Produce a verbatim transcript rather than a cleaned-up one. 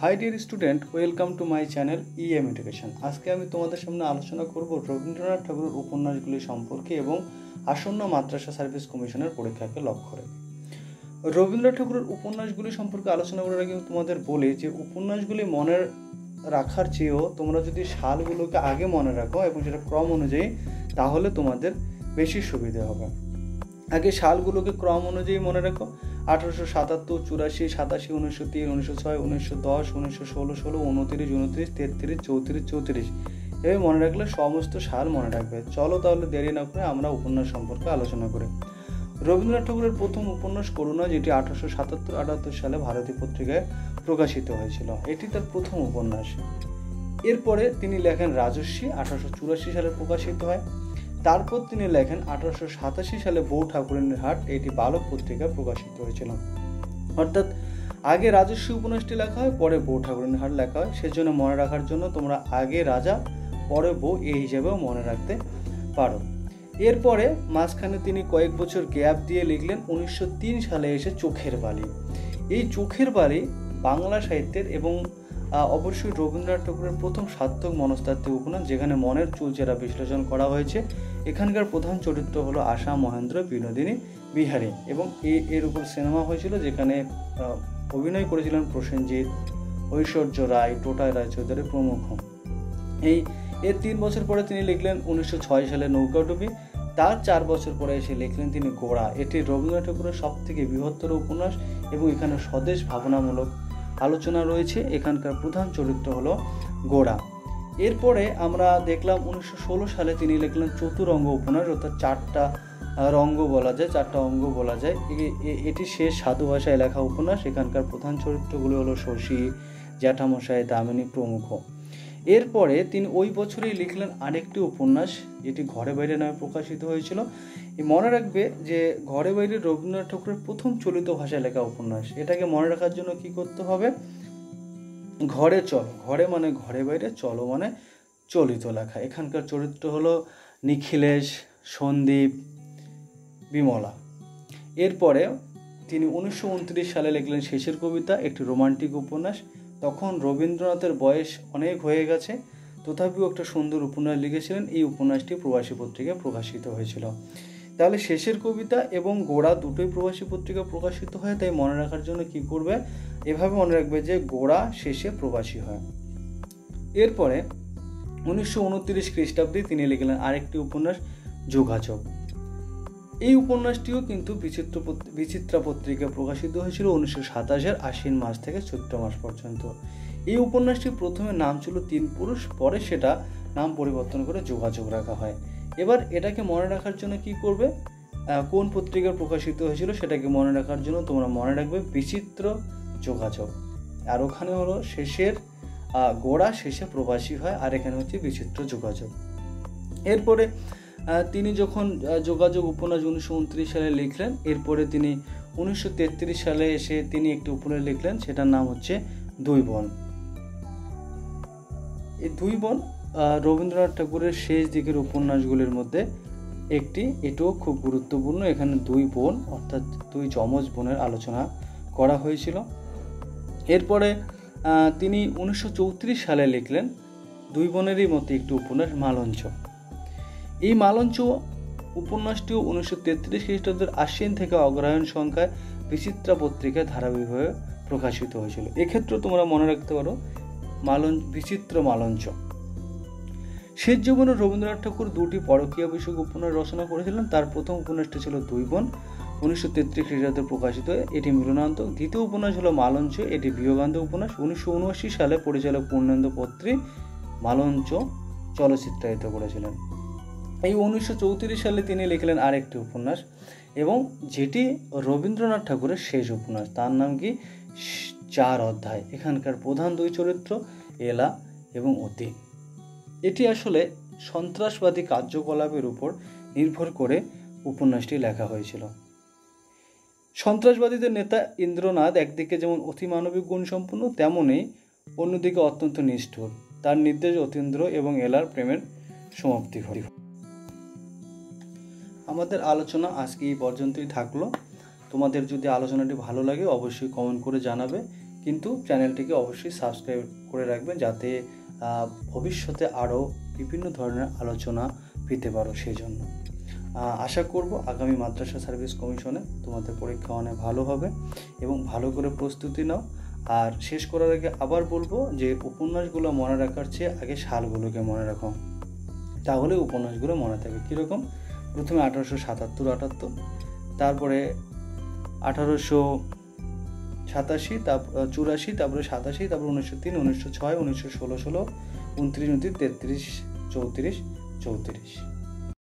High dear student welcome to my channel E M education. आज के तुम्हारे सामने आलोचना करब रवीन्द्रनाथ ठाकुर उपन्यासगुली सम्पर्के और आसन्न माद्रासा सार्विस कमिशनर परीक्षा के लक्ष्य रेखे। रवीन्द्रनाथ ठाकुर उपन्यासगुली सम्पर्के आलोचना करार आगे तुम्हारे बोली जो उपन्यासगुली मने रखार चेये तुम्हारा जो सालगुलो के आगे मने रखो और जो क्रम अनुयायी ताहले तुम्हारे बेशी सुविधा होबे। आगे सालगुलो के क्रम अनुयायी मने रखो अठारोशो सतात्तर चुराशी सताशी उन्नीसशो तीन उन्नीसशो छय उन्नीसशो दस उन्नीसशो षोलो षोलो उनत्रिश उनत्रिश तेत्रिश चौत्रिश चौत्रिश एभाबे मने राखले समस्त साल मने राखबे। चलो ताहले देरी ना करे आमरा उपन्यास सम्पर्के आलोचना करी। रवीन्द्रनाथ ठाकुरेर प्रथम उपन्यास करुणा जेटी अठारोशो सतात्तर अठात्तर साले भारतीय पत्रिकाय प्रकाशित हयेछिल एटी तार प्रथम उपन्यास। एरपरे तिनि लेखेन राजस्वी अठारोशो चुराशी साले प्रकाशित हय। तारपर तिनि लेखेन अठारोशो सताशी साले बौ ठाकुरानीर हाट एटी बालक पत्रिका प्रकाशित हयेछिल। अर्थात आगे राजस्वी उपन्यासटी लेखा हय परे बौ ठाकुरानीर हाट लेखा हय। सेजন্য মনে রাখার জন্য তোমরা আগে রাজা পরে বউ এই হিসাবেও মনে রাখতে পারো। এরপরে মাঝখানে তিনি কয়েক বছর গ্যাপ দিয়ে লিখলেন উনিশশো তিন সালে এসে চোখের বালি। এই চোখের বালি বাংলা সাহিত্যের এবং অবশ্যই রবীন্দ্রনাথ ঠাকুরের প্রথম সার্থক মনস্তাত্ত্বিক উপন্যাস যেখানে মনের চুলচেরা বিশ্লেষণ করা হয়েছে। এখানকার প্রধান চরিত্র হলো আশা, মহেন্দ্র, বিনোদিনী, বিহারী এবং এর উপর সিনেমা হয়েছিল যেখানে অভিনয় করেছিলেন প্রসেনজিত, ঐশ্বর্য রায়, টোটাই রায়চৌধুরী প্রমুখ। এই এর তিন বছর পরে তিনি লিখলেন উনিশশো ছয় সালে নৌকাডুবি। তার চার বছর পরে এসে লিখলেন তিনি গোরা। এটি রবীন্দ্রনাথ ঠাকুরের সব থেকে বৃহত্তর উপন্যাস এবং এখানে স্বদেশ ভাবনামূলক আলোচনা রয়েছে। এখানকার প্রধান চরিত্র হলো গোরা। এরপরে আমরা দেখলাম উনিশশো ষোলো সালে তিনি লিখলেন চতুরঙ্গ উপন্যাস, অর্থাৎ চারটা রঙ্গ বলা যায়, চারটা অঙ্গ বলা যায়। এটি শেষ সাধু ভাষায় লেখা উপন্যাস। এখানকার প্রধান চরিত্রগুলো হলো শশী, জটামশায়, দামিনী প্রমুখ। এরপরে তিনি ওই বছরেই লিখলেন আরেকটি উপন্যাস যেটি ঘরে বাইরে নামে প্রকাশিত হয়েছিল। মনে রাখবে যে ঘরে বাইরে রবীন্দ্রনাথ ঠাকুরের প্রথম চলিত ভাষায় লেখা উপন্যাস। এটাকে মনে রাখার জন্য কি করতে হবে, ঘরে চলো, ঘরে মানে ঘরে, বাইরে চলো মানে চলিত লেখা। এখানকার চরিত্র হলো নিখিলেশ, সন্দীপ, বিমলা। এরপরে তিনি উনিশশো উনত্রিশ সালে লিখলেন শেষের কবিতা, একটি রোমান্টিক উপন্যাস। তখন রবীন্দ্রনাথের বয়স অনেক হয়ে গেছে, তথাপিও একটা সুন্দর উপন্যাস লিখেছিলেন। এই উপন্যাসটি প্রবাসী পত্রিকায় প্রকাশিত হয়েছিল। তাহলে শেষের কবিতা এবং গোরা দুটোই প্রবাসী পত্রিকায় প্রকাশিত হয়, তাই মনে রাখার জন্য কি করবে, এভাবে মনে রাখবে যে গোরা শেষে প্রবাসী হয়। এরপরে উনিশশো উনত্রিশ খ্রিস্টাব্দে তিনি লিখলেন আরেকটি উপন্যাস যোগাজোগ। এই উপন্যাসটিও কিন্তু বিচিত্র বিচিত্রা পত্রিকা প্রকাশিত হয়েছিল উনিশশো সাতাশের আশ্বিন মাস থেকে চৈত্র মাস পর্যন্ত। এই উপন্যাসটি প্রথমে নাম ছিল তিন পুরুষ, পরে সেটা নাম পরিবর্তন করে যোগাযোগ রাখা হয়। এবার এটাকে মনে রাখার জন্য কি করবে, কোন পত্রিকা প্রকাশিত হয়েছিল সেটাকে মনে রাখার জন্য তোমরা মনে রাখবে বিচিত্র যোগাযোগ। আর ওখানে হলো শেষের গোড়া শেষে প্রবাসী হয়, আর এখানে হচ্ছে বিচিত্র যোগাযোগ। এরপরে তিনি যখন যোগাযোগ উপন্যাস উনিশশো উনত্রিশ সালে লিখলেন, এরপরে তিনি উনিশশো তেত্রিশ সালে এসে তিনি একটি উপন্যাস লিখলেন, সেটার নাম হচ্ছে দুই বন। এই দুই বন রবীন্দ্রনাথ ঠাকুরের শেষ দিকের উপন্যাসগুলির মধ্যে একটি। এটাও খুব গুরুত্বপূর্ণ। এখানে দুই বোন অর্থাৎ দুই যমজ বোনের আলোচনা করা হয়েছিল। এরপরে তিনি উনিশশো চৌত্রিশ সালে লিখলেন দুই বোনেরই মতো একটি উপন্যাস মালঞ্চ। এই মালঞ্চ উপন্যাসটিও উনিশশো তেত্রিশ খ্রিস্টাব্দের আশ্বিন থেকে অগ্রহায়ণ সংখ্যায় বিচিত্রা পত্রিকায় ধারাবাহিকভাবে প্রকাশিত হয়েছিল। এক্ষেত্রে তোমরা মনে রাখতে পারো মালঞ্চ, বিচিত্র মালঞ্চ। শেষ জীবনে রবীন্দ্রনাথ ঠাকুর দুটি পরকীয়া বিষয়ক উপন্যাস রচনা করেছিলেন। তার প্রথম উপন্যাসটি ছিল দুই বোন, উনিশশো তেত্রিশ খ্রিস্টাব্দে প্রকাশিত, এটি মিলনান্তক। দ্বিতীয় উপন্যাস হলো মালঞ্চ, এটি বিয়োগান্ত উপন্যাস। উনিশশো উনআশি সালে পরিচালক পূর্ণেন্দ্র পত্রী মালঞ্চ চলচ্চিত্রায়িত করেছিলেন। এই উনিশশো চৌত্রিশ সালে তিনি লিখলেন আরেকটি উপন্যাস এবং যেটি রবীন্দ্রনাথ ঠাকুরের শেষ উপন্যাস, তার নাম কি চার অধ্যায়। এখানকার প্রধান দুই চরিত্র এলা এবং অতি। এটি আসলে সন্ত্রাসবাদী কার্যকলাপের উপর নির্ভর করে উপন্যাসটি লেখা হয়েছিল। সন্ত্রাসবাদীদের নেতা ইন্দ্রনাথ একদিকে যেমন অতিমানবিক গুণসম্পন্ন, তেমনই অন্যদিকে অত্যন্ত নিষ্ঠুর। তার নির্দেশ অতীন্দ্র এবং এলার প্রেমের সমাপ্তি ঘটে। আমাদের আলোচনা আজকে এই পর্যন্তই থাকলো। তোমাদের যদি আলোচনাটি ভালো লাগে অবশ্যই কমেন্ট করে জানাবে। किन्तु चैनलটিকে अवश्य सबस्क्राइब करे राखबेन जाते भविष्यते आरो विभिन्न धरनेर आलोचना পেতে পারো। সেজন্য आशा करब आगामी মাদ্রাসা সার্ভিস কমিশনে তোমাদের পরীক্ষা অনেক ভালো হবে এবং ভালো করে প্রস্তুতি নাও। আর শেষ করার আগে আবার বলবো যে উপন্যাসগুলো মনে রাখার চেয়ে আগে সালগুলোকে মনে রাখো, তাহলে উপন্যাসগুলো মনে থাকে। কীরকম? প্রথমে আঠারোশো সাতাত্তর আটাত্তর, তারপরে আঠারোশো সাতাশি, তারপর চুরাশি, তারপরে সাতাশি, তারপরে উনিশশো তিন, উনিশশো ছয়, উনিশশো ষোলো ষোলো, উনত্রিশ উনত্রিশ, তেত্রিশ, চৌত্রিশ চৌত্রিশ।